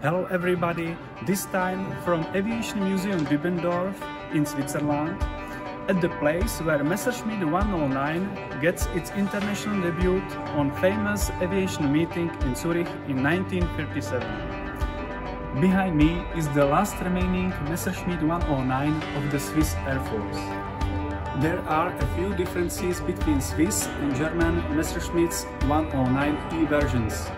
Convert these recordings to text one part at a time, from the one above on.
Hello everybody, this time from Aviation Museum Dübendorf in Switzerland, at the place where Messerschmitt 109 gets its international debut on famous aviation meeting in Zurich in 1937. Behind me is the last remaining Messerschmitt 109 of the Swiss Air Force. There are a few differences between Swiss and German Messerschmitt's 109E versions.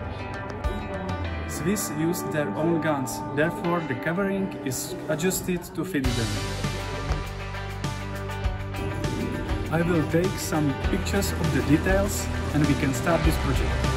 Swiss used their own guns, therefore the covering is adjusted to fit them. I will take some pictures of the details and we can start this project.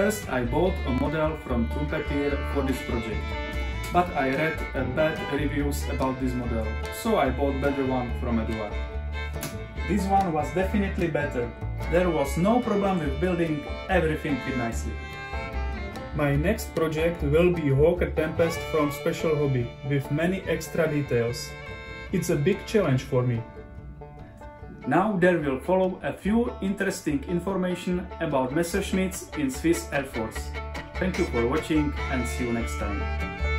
First, I bought a model from Trumpeter for this project, but I read bad reviews about this model, so I bought better one from Eduard. This one was definitely better. There was no problem with building, everything fit nicely. My next project will be Hawker Tempest from Special Hobby, with many extra details. It's a big challenge for me. Now there will follow a few interesting information about Messerschmitts in Swiss Air Force. Thank you for watching and see you next time.